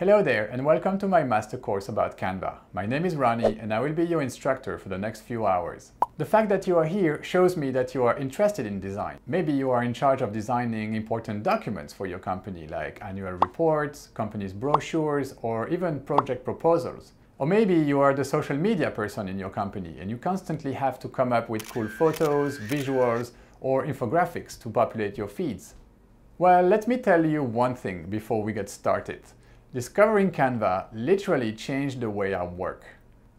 Hello there and welcome to my master course about Canva. My name is Ronny and I will be your instructor for the next few hours. The fact that you are here shows me that you are interested in design. Maybe you are in charge of designing important documents for your company like annual reports, company's brochures or even project proposals. Or maybe you are the social media person in your company and you constantly have to come up with cool photos, visuals or infographics to populate your feeds. Well, let me tell you one thing before we get started. Discovering Canva literally changed the way I work.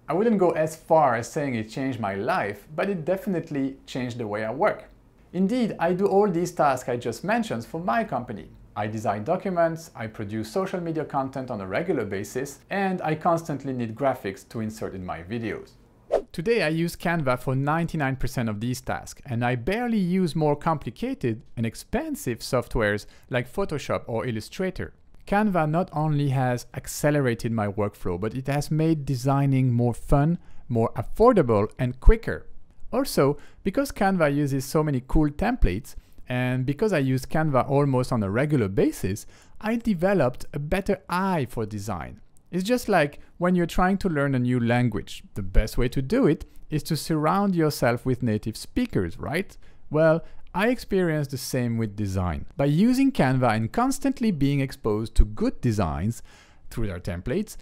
I wouldn't go as far as saying it changed my life, but it definitely changed the way I work. Indeed, I do all these tasks I just mentioned for my company. I design documents, I produce social media content on a regular basis, and I constantly need graphics to insert in my videos. Today I use Canva for 99% of these tasks, and I barely use more complicated and expensive softwares like Photoshop or Illustrator. Canva not only has accelerated my workflow, but it has made designing more fun, more affordable and quicker. Also, because Canva uses so many cool templates, and because I use Canva almost on a regular basis, I developed a better eye for design. It's just like when you're trying to learn a new language. The best way to do it is to surround yourself with native speakers, right? Well, I experienced the same with design. By using Canva and constantly being exposed to good designs through their templates,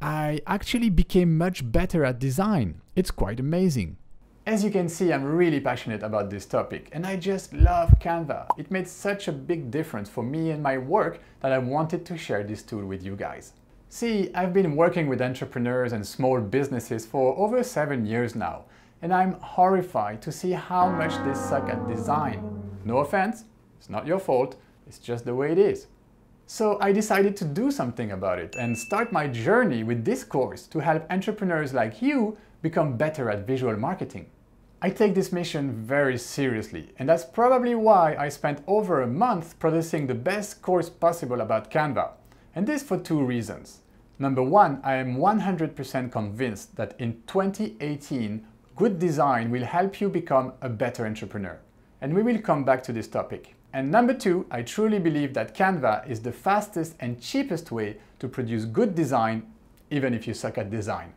I actually became much better at design. It's quite amazing. As you can see, I'm really passionate about this topic and I just love Canva. It made such a big difference for me and my work that I wanted to share this tool with you guys. See, I've been working with entrepreneurs and small businesses for over 7 years now. And I'm horrified to see how much they suck at design. No offense, it's not your fault, it's just the way it is. So I decided to do something about it and start my journey with this course to help entrepreneurs like you become better at visual marketing. I take this mission very seriously, and that's probably why I spent over a month producing the best course possible about Canva. And this for two reasons. Number one, I am 100% convinced that in 2018, good design will help you become a better entrepreneur. And we will come back to this topic. And number two, I truly believe that Canva is the fastest and cheapest way to produce good design, even if you suck at design.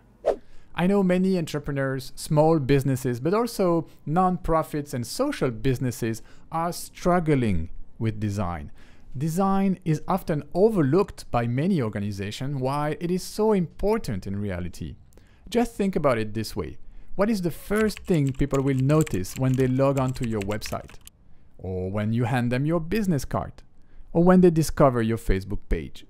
I know many entrepreneurs, small businesses, but also non-profits and social businesses are struggling with design. Design is often overlooked by many organizations, while it is so important in reality. Just think about it this way. What is the first thing people will notice when they log onto your website? Or when you hand them your business card? Or when they discover your Facebook page?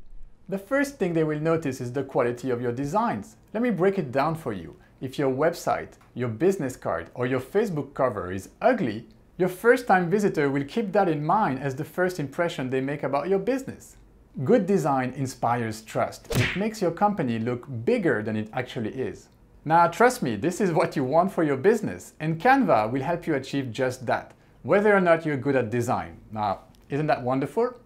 The first thing they will notice is the quality of your designs. Let me break it down for you. If your website, your business card, or your Facebook cover is ugly, your first-time visitor will keep that in mind as the first impression they make about your business. Good design inspires trust. It makes your company look bigger than it actually is. Now, trust me, this is what you want for your business, and Canva will help you achieve just that, whether or not you're good at design. Now, isn't that wonderful?